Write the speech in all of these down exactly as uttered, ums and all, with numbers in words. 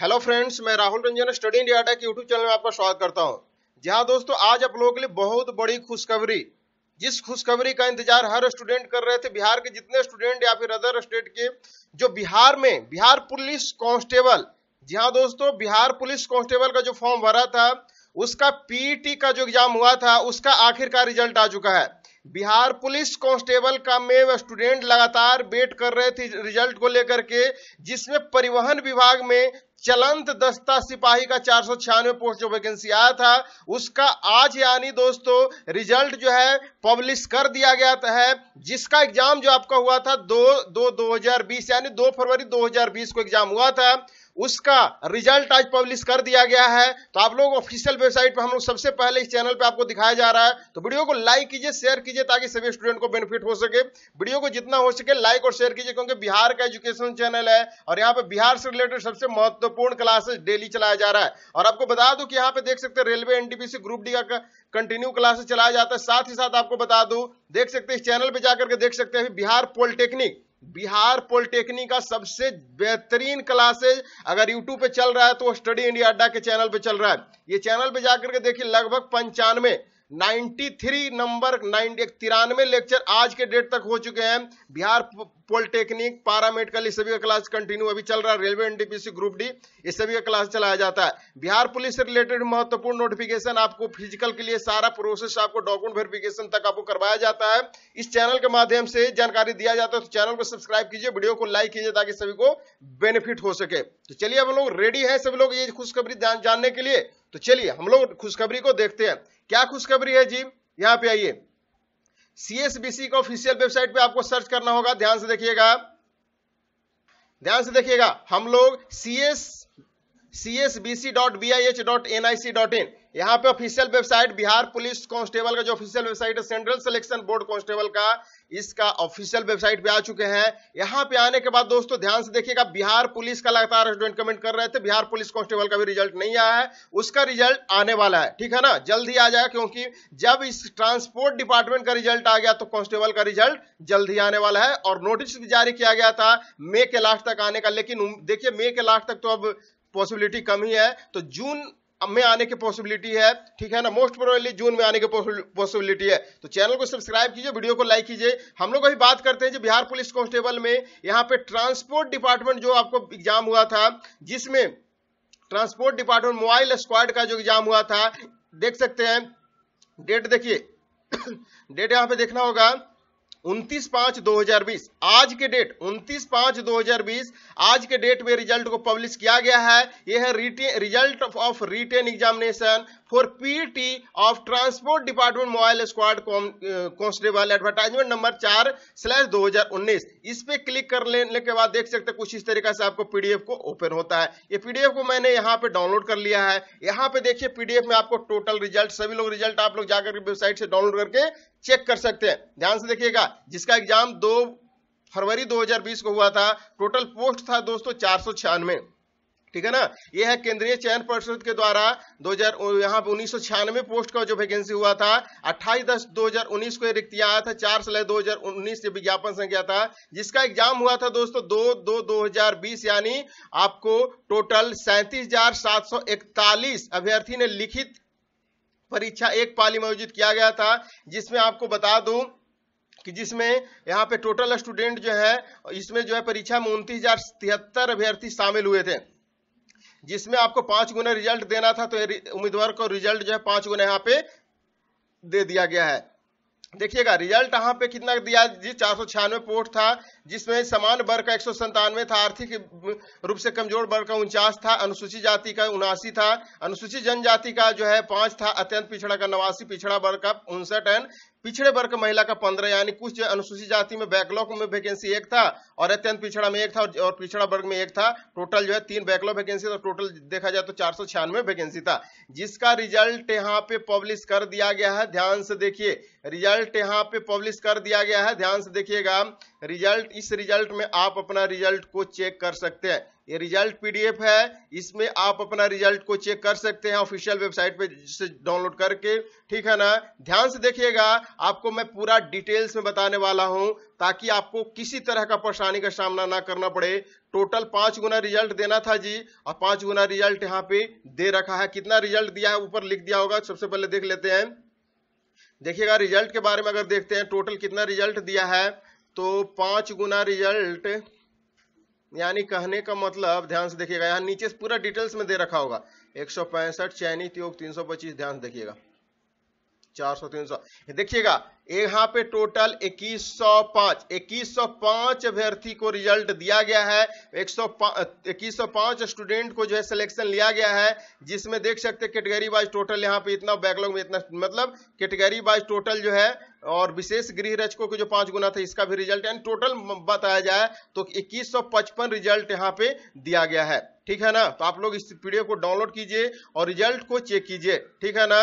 Hello friends, मैं Rahul Ranjan study India अड्डा के यूट्यूब चैनल में आपका स्वागत करता हूं। जहां दोस्तों आज आप लोगों के लिए बहुत बड़ी खुशखबरी, जिस खुशखबरी का इंतजार हर स्टूडेंट कर रहे थे, बिहार के जितने स्टूडेंट या फिर अदर स्टेट के, जो बिहार में बिहार पुलिस कांस्टेबल, जी हाँ दोस्तों, बिहार पुलिस कांस्टेबल का जो फॉर्म भरा था उसका पीईटी का जो एग्जाम हुआ था उसका आखिरकार रिजल्ट आ चुका है। बिहार पुलिस कांस्टेबल का में स्टूडेंट लगातार वेट कर रहे थे रिजल्ट को लेकर के, जिसमें परिवहन विभाग में चलंत दस्ता सिपाही का चार सौ छियानवे पोस्ट जो वैकेंसी आया था उसका आज यानी दोस्तों रिजल्ट जो है पब्लिश कर दिया गया था है, जिसका एग्जाम जो आपका हुआ था दो दो दो हजार बीस यानी दो फरवरी दो हजार बीस को एग्जाम हुआ था, उसका रिजल्ट आज पब्लिश कर दिया गया है। तो आप लोग ऑफिशियल वेबसाइट पर हम लोग सबसे पहले इस चैनल पे आपको दिखाया जा रहा है। तो वीडियो को लाइक कीजिए, शेयर कीजिए, ताकि सभी स्टूडेंट को बेनिफिट हो सके। वीडियो को जितना हो सके लाइक और शेयर कीजिए, क्योंकि बिहार का एजुकेशन चैनल है और यहाँ पे बिहार से रिलेटेड सबसे महत्वपूर्ण क्लासेस डेली चलाया जा रहा है। और आपको बता दूं कि यहाँ पे देख सकते हैं रेलवे एनटीपीसी ग्रुप डी का कंटिन्यू क्लासेस चलाया जाता है। साथ ही साथ आपको बता दूं, देख सकते हैं इस चैनल पे जाकर के देख सकते हैं बिहार पॉलिटेक्निक, बिहार पॉलिटेक्निक का सबसे बेहतरीन क्लासेज अगर यूट्यूब पे चल रहा है तो स्टडी इंडिया अड्डा के चैनल पे चल रहा है। ये चैनल पे जाकर के देखिए, लगभग पंचानवे नाइन्टी थ्री नंबर नाइन्टी तिरानवे लेक्चर आज के डेट तक हो चुके हैं। बिहार पॉलिटेक्निक, पैरामेडिकल, इस सभी का क्लास कंटिन्यू अभी चल रहा है। रेलवे एनटीपीसी ग्रुप डी, इस सभी का क्लास चलाया जाता है। बिहार पुलिस से रिलेटेड महत्वपूर्ण नोटिफिकेशन, आपको फिजिकल के लिए सारा प्रोसेस, आपको डॉक्यूमेंट वेरिफिकेशन तक आपको करवाया जाता है। इस चैनल के माध्यम से जानकारी दिया जाता है। तो चैनल को सब्सक्राइब कीजिए, वीडियो को लाइक कीजिए, ताकि सभी को बेनिफिट हो सके। तो चलिए हम लोग रेडी है सभी लोग ये खुशखबरी जानने के लिए। तो चलिए हम लोग खुशखबरी को देखते हैं। क्या खुशखबरी है जी, यहाँ पे आइए। सीएसबीसी का ऑफिशियल वेबसाइट पे आपको सर्च करना होगा। ध्यान से देखिएगा, ध्यान से देखिएगा। हम लोग CS CSBC dot B I H dot N I C dot in, यहाँ पे official website Bihar police constable का जो ऑफिशियल वेबसाइट है सेंट्रल सिलेक्शन बोर्ड कांस्टेबल का, इसका ऑफिशियल वेबसाइट पे आ चुके हैं। यहाँ पे आने के बाद दोस्तों ध्यान से देखिएगा, बिहार पुलिस का लगातार स्टूडेंट कमेंट कर रहे थे, बिहार पुलिस कांस्टेबल का भी रिजल्ट नहीं आया है, उसका रिजल्ट आने वाला है, ठीक है ना, जल्द ही आ जाए। क्योंकि जब इस ट्रांसपोर्ट डिपार्टमेंट का रिजल्ट आ गया तो कांस्टेबल का रिजल्ट जल्द ही आने वाला है। और नोटिस भी जारी किया गया था मई के लास्ट तक आने का, लेकिन देखिए मई के लास्ट तक तो अब पॉसिबिलिटी कम ही है, तो जून में आने की पॉसिबिलिटी है, ठीक है ना, मोस्ट प्रोबेबली जून में आने की पॉसिबिलिटी है। तो चैनल को सब्सक्राइब कीजिए, वीडियो को लाइक कीजिए। हम लोग अभी बात करते हैं जो बिहार पुलिस कांस्टेबल में, यहाँ पे ट्रांसपोर्ट डिपार्टमेंट जो आपको एग्जाम हुआ था, जिसमें ट्रांसपोर्ट डिपार्टमेंट मोबाइल स्क्वाड का जो एग्जाम हुआ था, देख सकते हैं डेट, देखिए डेट यहाँ पे देखना होगा उनतीस पाँच दो हजार बीस। आज के डेट उनतीस पाँच दो हजार बीस आज के डेट में रिजल्ट को पब्लिश किया गया है। यह है result of written examination for PT of transport department mobile squad constable, advertisement number चार स्लैश दो हजार उन्नीस। इस पे क्लिक कर लेने के बाद देख सकते हैं कुछ इस तरीका से आपको पीडीएफ को ओपन होता है। ये पीडीएफ को मैंने यहाँ पे डाउनलोड कर लिया है। यहाँ पे देखिए पीडीएफ में आपको टोटल रिजल्ट, सभी लोग रिजल्ट आप लोग जाकर वेबसाइट से डाउनलोड करके चेक कर सकते हैं। ध्यान से देखिएगा, जिसका एग्जाम दो फरवरी दो हजार बीस को हुआ था, टोटल पोस्ट था दोस्तों चार सौ छियानवे, ठीक है ना। यह है केंद्रीय चयन परिषद के द्वारा दो हजार यहाँ पे उन्नीस सौ छियानवे पोस्ट का जो वैकेंसी हुआ था, अट्ठाईस दस दो हजार उन्नीस को रिक्तियां आया था, चार सिलाई दो हजार उन्नीस विज्ञापन संख्या था, जिसका एग्जाम हुआ था दोस्तों दो दो दो हजार बीस। यानी आपको टोटल सैंतीस हजार सात सौ इकतालीस अभ्यर्थी ने लिखित परीक्षा एक पाली में आयोजित किया गया था, जिसमें आपको बता दूं कि जिसमें यहाँ पे टोटल स्टूडेंट जो है, इसमें जो है परीक्षा में उनतीस हजार तिहत्तर अभ्यर्थी शामिल हुए थे, जिसमें आपको पांच गुना रिजल्ट देना था, तो उम्मीदवार को रिजल्ट जो है पांच गुना यहाँ पे दे दिया गया है। देखिएगा रिजल्ट यहाँ पे कितना दिया जी, चार सौ छियानवे पोस्ट था, जिसमें समान वर्ग का एक सौ संतानवे था, आर्थिक रूप से कमजोर वर्ग का उनचास था, अनुसूचित जाति का उनासी था, अनुसूचित जनजाति का जो है पांच था, अत्यंत पिछड़ा का नवासी, पिछड़ा वर्ग का उनसठ एंड पिछड़े वर्ग महिला का पंद्रह। यानी कुछ जो अनुसूचित जाति में बैकलॉग में वैकेंसी एक था और अत्यंत पिछड़ा में एक था और पिछड़ा वर्ग में एक था, टोटल जो है तीन बैकलॉग वैकेंसी, तो टोटल देखा जाए तो चार सौ छियानवे वैकेंसी था, जिसका रिजल्ट यहाँ पे पब्लिश कर दिया गया है। ध्यान से देखिए, रिजल्ट यहाँ पे पब्लिश कर दिया गया है। ध्यान से देखिएगा, रिजल्ट इस रिजल्ट में आप अपना रिजल्ट को चेक कर सकते हैं। ये रिजल्ट पीडीएफ है, इसमें आप अपना रिजल्ट को चेक कर सकते हैं ऑफिशियल वेबसाइट पे से डाउनलोड करके, ठीक है ना। ध्यान से देखिएगा, आपको मैं पूरा डिटेल्स में बताने वाला हूं ताकि आपको किसी तरह का परेशानी का सामना ना करना पड़े। टोटल पांच गुना रिजल्ट देना था जी, और पांच गुना रिजल्ट यहाँ पे दे रखा है। कितना रिजल्ट दिया है ऊपर लिख दिया होगा, सबसे पहले देख लेते हैं। देखिएगा रिजल्ट के बारे में अगर देखते हैं टोटल कितना रिजल्ट दिया है, तो पांच गुना रिजल्ट, यानी कहने का मतलब ध्यान से देखिएगा, यहाँ नीचे पूरा डिटेल्स में दे रखा होगा। एक सौ पैंसठ चयनित योग तीन सौ पच्चीस, ध्यान से देखिएगा चार सौ तीन सौ, देखिएगा यहाँ पे टोटल इक्कीस सौ पाँच अभ्यर्थी को रिजल्ट दिया गया है। इक्कीस सौ पाँच स्टूडेंट को जो है सिलेक्शन लिया गया है, जिसमें देख सकते हैं कैटेगरी वाइज टोटल यहाँ पे इतना, बैकलॉग में इतना, मतलब कैटेगरी वाइज टोटल जो है, और विशेष गृह रक्षकों के जो पांच गुना था इसका भी रिजल्ट, यानी टोटल बताया जाए तो इक्कीस सौ पचपन रिजल्ट यहाँ पे दिया गया है, ठीक है ना। तो आप लोग इस पीडीएफ को डाउनलोड कीजिए और रिजल्ट को चेक कीजिए, ठीक है ना।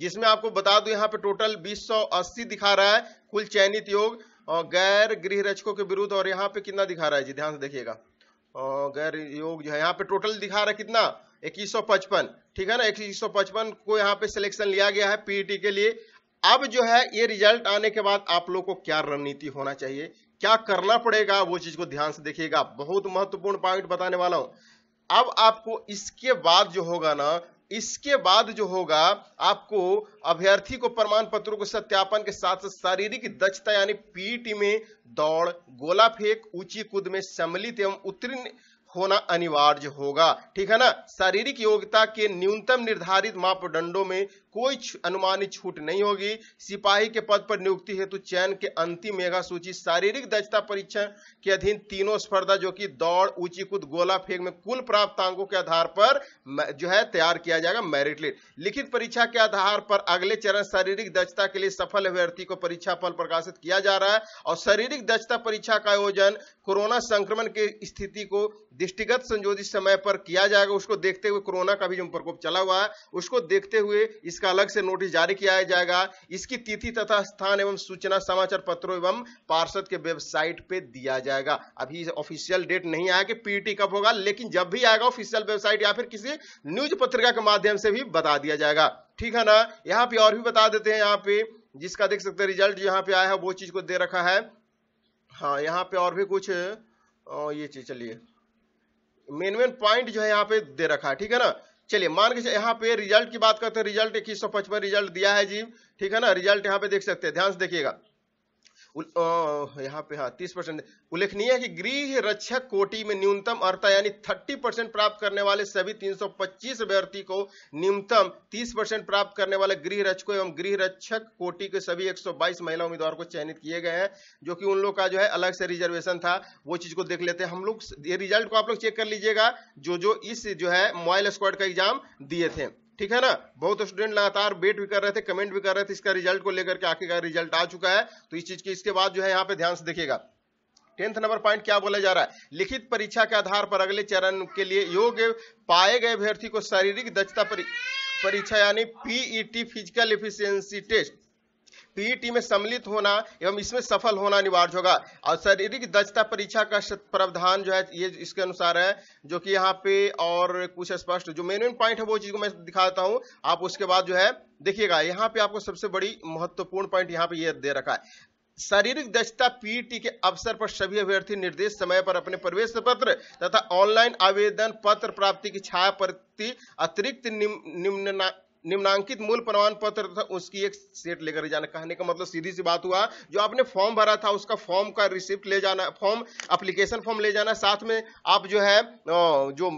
जिसमें आपको बता दूं यहाँ पे टोटल बीस सौ अस्सी दिखा रहा है कुल चयनित योग और गैर गृह रक्षकों के विरुद्ध, और यहाँ पे कितना दिखा रहा है जी, ध्यान से देखिएगा, और गैर योग जो है यहाँ पे टोटल दिखा रहा है कितना इक्कीस सौ पचपन, ठीक है ना। इक्कीस सौ पचपन को यहाँ पे सिलेक्शन लिया गया है पीईटी के लिए। अब जो है ये रिजल्ट आने के बाद आप लोगों को क्या रणनीति होना चाहिए, क्या करना पड़ेगा, वो चीज को ध्यान से देखिएगा। बहुत महत्वपूर्ण पॉइंट बताने वाला हूँ। अब आपको इसके बाद जो होगा ना, इसके बाद जो होगा, आपको अभ्यर्थी को प्रमाण पत्रों को सत्यापन के साथ साथ शारीरिक दक्षता यानी पीईटी में दौड़, गोला फेंक, ऊंची कूद में सम्मिलित एवं उत्तीर्ण होना अनिवार्य होगा, ठीक है ना। शारीरिक योग्यता के न्यूनतम निर्धारित मापदंडों में कोई अनुमानित छूट नहीं होगी। सिपाही के पद पर नियुक्ति हेतु चयन के अंतिम मेघा सूची शारीरिक दक्षता परीक्षण के अधीन तीनों स्पर्धा जो कि दौड़, ऊंची कूद, गोला फेंक में कुल प्राप्त अंकों के आधार पर जो है तैयार किया जाएगा मेरिट लिस्ट। लिखित परीक्षा के आधार पर अगले चरण शारीरिक दक्षता के लिए सफल अभ्यर्थी को परीक्षा फल प्रकाशित किया जा रहा है, और शारीरिक दक्षता परीक्षा का आयोजन कोरोना संक्रमण की स्थिति को दृष्टिगत संयोजित समय पर किया जाएगा। उसको देखते हुए, कोरोना का भी जो प्रकोप चला हुआ है उसको देखते हुए इसका अलग से नोटिस जारी किया जाएगा। इसकी तिथि तथा स्थान एवं सूचना समाचार पत्रों एवं पार्षद के वेबसाइट पे दिया जाएगा। अभी ऑफिशियल डेट नहीं आया कि पीईटी कब होगा, लेकिन जब भी आएगा ऑफिशियल वेबसाइट या फिर किसी न्यूज पत्रिका के माध्यम से भी बता दिया जाएगा, ठीक है ना। यहाँ पे और भी बता देते हैं, यहाँ पे जिसका देख सकते हैं रिजल्ट यहाँ पे आया है वो चीज को दे रखा है। हाँ, यहाँ पे और भी कुछ ये चीज, चलिए मेन मेन पॉइंट जो है यहाँ पे दे रखा है, ठीक है ना। चलिए मान के यहाँ पे रिजल्ट की बात करते हैं। रिजल्ट इक्कीस सौ पचपन रिजल्ट दिया है जी, ठीक है ना। रिजल्ट यहाँ पे देख सकते हैं, ध्यान से देखिएगा यहाँ पे, हाँ तीस परसेंट। उल्लेखनीय है कि गृह रक्षक कोटि में न्यूनतम अर्हता यानी तीस परसेंट प्राप्त करने वाले सभी तीन सौ पच्चीस अभ्यर्थी को न्यूनतम तीस परसेंट प्राप्त करने वाले गृह रक्षकों एवं गृह रक्षक कोटि के सभी एक सौ बाईस महिला उम्मीदवार को चयनित किए गए हैं, जो कि उन लोग का जो है अलग से रिजर्वेशन था। वो चीज को देख लेते हैं हम लोग। ये रिजल्ट को आप लोग चेक कर लीजिएगा, जो जो इस जो है मोबाइल स्क्वाड का एग्जाम दिए थे, ठीक है ना। बहुत स्टूडेंट लगातार वेट भी कर रहे थे, कमेंट भी कर रहे थे इसका रिजल्ट को लेकर के। आखिरकार रिजल्ट आ चुका है, तो इस चीज के इसके बाद जो है यहाँ पे ध्यान से देखिएगा। टेंथ नंबर पॉइंट क्या बोला जा रहा है, लिखित परीक्षा के आधार पर अगले चरण के लिए योग्य पाए गए अभ्यर्थी को शारीरिक दक्षता परीक्षा यानी PET physical efficiency test PET में सम्मिलित होना एवं इसमें सफल होना अनिवार्य होगा। और शारीरिक दक्षता परीक्षा का प्रावधान जो है ये इसके अनुसार है, जो कि यहाँ पे और कुछ स्पष्ट जो मेन मेन पॉइंट है वो चीज को मैं दिखाता हूँ। आप उसके बाद जो है देखिएगा, यहाँ पे आपको सबसे बड़ी महत्वपूर्ण पॉइंट यहाँ पे ये दे रखा है। शारीरिक दक्षता पीईटी के अवसर पर सभी अभ्यर्थी निर्देश समय पर अपने प्रवेश पत्र तथा ऑनलाइन आवेदन पत्र प्राप्ति की छाया प्रति अतिरिक्त निम्न निम्नांकित मूल प्रमाण पत्र तथा उसकी एक सेट लेकर जाना। कहने का मतलब सीधी सी बात हुआ, जो आपने फॉर्म भरा था उसका फॉर्म का रिसिप्ट ले जाना, फॉर्म एप्लीकेशन फॉर्म ले जाना, साथ में आप जो है जो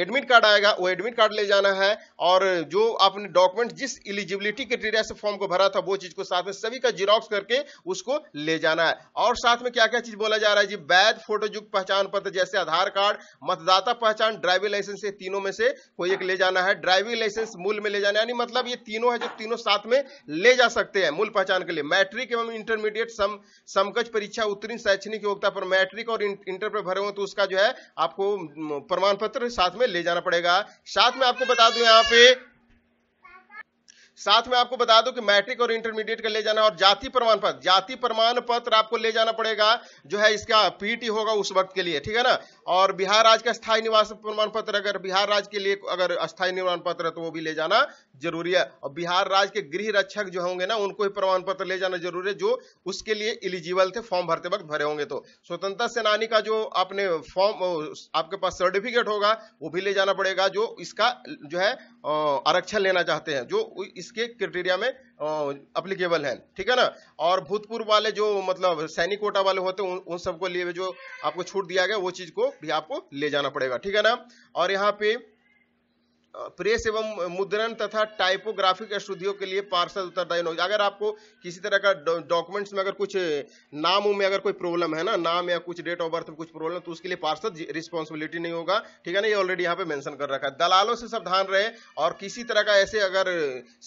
एडमिट कार्ड आएगा वो एडमिट कार्ड ले जाना है, और जो आपने डॉक्यूमेंट जिस एलिजिबिलिटी क्राइटेरिया से फॉर्म को भरा था वो चीज को साथ में सभी का जीरोक्स करके उसको ले जाना है। और साथ में क्या क्या चीज बोला जा रहा है जी, वैध फोटोयुक्त पहचान पत्र जैसे आधार कार्ड, मतदाता पहचान, ड्राइविंग लाइसेंस, ये तीनों में से कोई एक ले जाना है। ड्राइविंग लाइसेंस मूल में ले जाना है, मतलब ये तीनों है जो तीनों साथ में ले जा सकते हैं मूल पहचान के लिए। मैट्रिक एवं इंटरमीडिएट सम, समकक्ष परीक्षा उत्तीर्ण शैक्षणिक योग्यता पर मैट्रिक और इंटर पर भरे हो तो उसका जो है आपको प्रमाण पत्र साथ में ले जाना पड़ेगा। साथ में आपको बता दूं यहाँ पे साथ में आपको बता दूं कि मैट्रिक और इंटरमीडिएट का ले जाना और जाति प्रमाण पत्र, जाति प्रमाण पत्र आपको ले जाना पड़ेगा जो है इसका पीईटी होगा उस वक्त के लिए, ठीक है ना। और बिहार राज्य का स्थायी निवास प्रमाण पत्र, अगर बिहार राज्य के लिए अगर स्थायी निवास पत्र है तो वो भी ले जाना जरूरी है। और बिहार राज्य के गृह रक्षक जो होंगे ना उनको ही प्रमाण पत्र ले जाना जरूरी है जो उसके लिए एलिजिबल थे, फॉर्म भरते वक्त भरे होंगे। तो स्वतंत्रता सेनानी का जो आपने फॉर्म आपके पास सर्टिफिकेट होगा वो भी ले जाना पड़ेगा जो इसका जो है आरक्षण लेना चाहते हैं, जो इसके क्राइटेरिया में एप्लीकेबल है, ठीक है ना। और भूतपूर्व वाले जो मतलब सैनिक कोटा वाले होते हैं उन, उन सबको लिए जो आपको छूट दिया गया वो चीज को भी आपको ले जाना पड़ेगा, ठीक है ना। और यहाँ पे प्रेस एवं मुद्रण तथा टाइपोग्राफिक अशुद्धियों के लिए पार्षद उत्तरदायी होगा। अगर आपको किसी तरह का डॉक्यूमेंट्स में अगर कुछ नामों में अगर कोई प्रॉब्लम है ना, नाम या कुछ डेट ऑफ बर्थ में कुछ प्रॉब्लम, तो उसके लिए पार्षद रिस्पॉन्सिबिलिटी नहीं होगा, ठीक है ना। ये ऑलरेडी यहाँ पे मेंशन कर रखा है। दलालों से सावधान रहे और किसी तरह का ऐसे अगर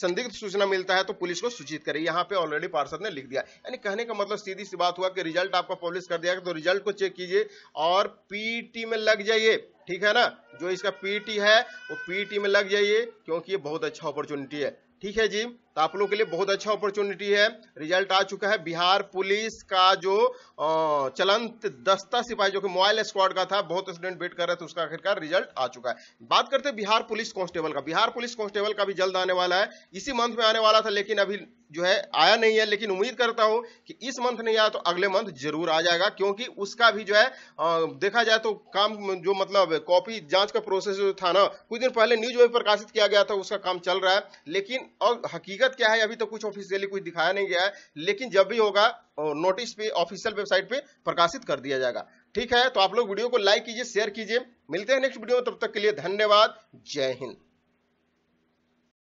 संदिग्ध सूचना मिलता है तो पुलिस को सूचित करे, यहाँ पे ऑलरेडी पार्षद ने लिख दिया। यानी कहने का मतलब सीधी सी बात हुआ कि रिजल्ट आपका पब्लिश कर दिया तो रिजल्ट को चेक कीजिए और पीईटी में लग जाइए, ठीक है ना। जो इसका पीईटी है वो पीईटी में लग जाइए क्योंकि ये बहुत अच्छा अपॉर्चुनिटी है, ठीक है जी। तो आप लोगों के लिए बहुत अच्छा अपॉर्चुनिटी है। रिजल्ट आ चुका है। बिहार पुलिस का जो चलंत दस्ता सिपाही जो कि मोबाइल स्क्वाड का था, बहुत स्टूडेंट वेट कर रहे थे, उसका आखिरकार रिजल्ट आ चुका है। बात करते हैं बिहार पुलिस कांस्टेबल का। बिहार पुलिस कांस्टेबल का भी जल्द आने वाला है, इसी मंथ में आने वाला था लेकिन अभी जो है आया नहीं है। लेकिन उम्मीद करता हूं कि इस मंथ नहीं आया तो अगले मंथ जरूर आ जाएगा, क्योंकि उसका भी जो है आ, देखा जाए तो काम जो मतलब कॉपी जांच का प्रोसेस जो था ना, कुछ दिन पहले न्यूज में प्रकाशित किया गया था, उसका काम चल रहा है। लेकिन और हकीकत क्या है अभी तो कुछ ऑफिशियली कुछ दिखाया नहीं गया है, लेकिन जब भी होगा नोटिस पे ऑफिशियल वेबसाइट पे प्रकाशित कर दिया जाएगा, ठीक है। तो आप लोग वीडियो को लाइक कीजिए, शेयर कीजिए। मिलते हैं नेक्स्ट वीडियो में, तब तक के लिए धन्यवाद। जय हिंद।